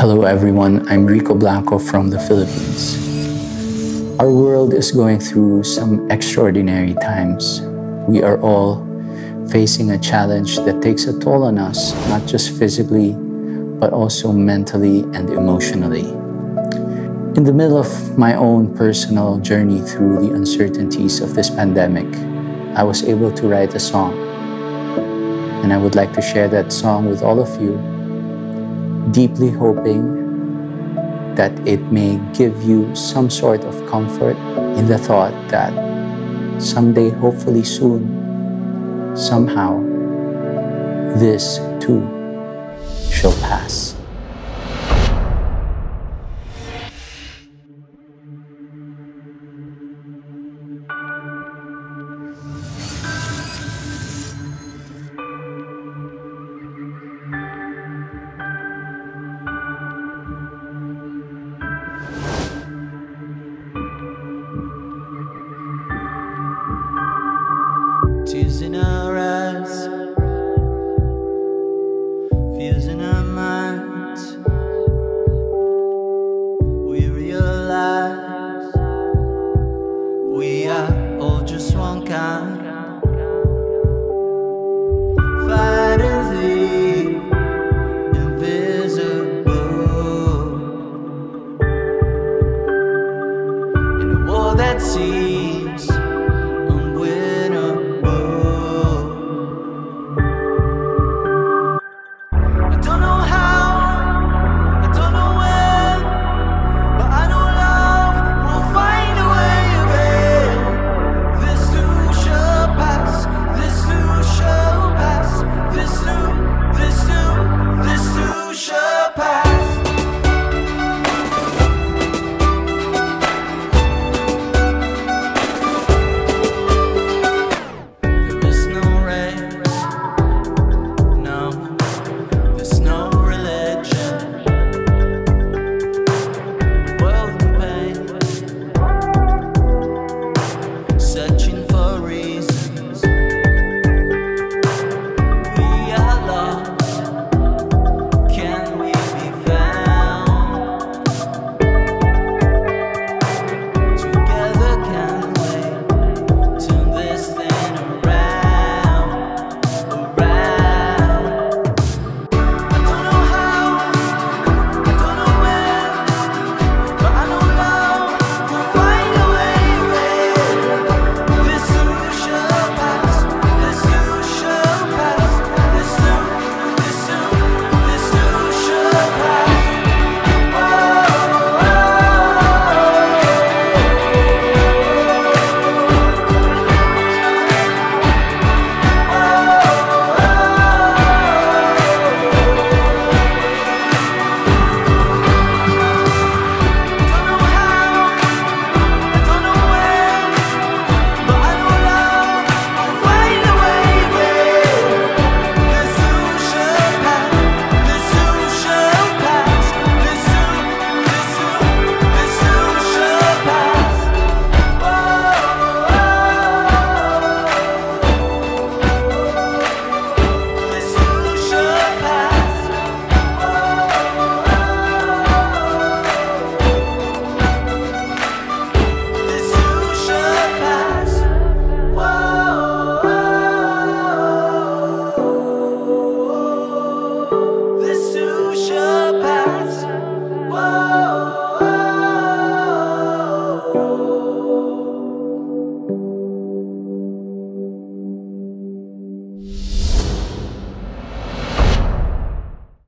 Hello everyone, I'm Rico Blanco from the Philippines. Our world is going through some extraordinary times. We are all facing a challenge that takes a toll on us, not just physically, but also mentally and emotionally. In the middle of my own personal journey through the uncertainties of this pandemic, I was able to write a song. And I would like to share that song with all of you, deeply hoping that it may give you some sort of comfort in the thought that someday, hopefully soon, somehow, this too shall pass. Tears in our eyes.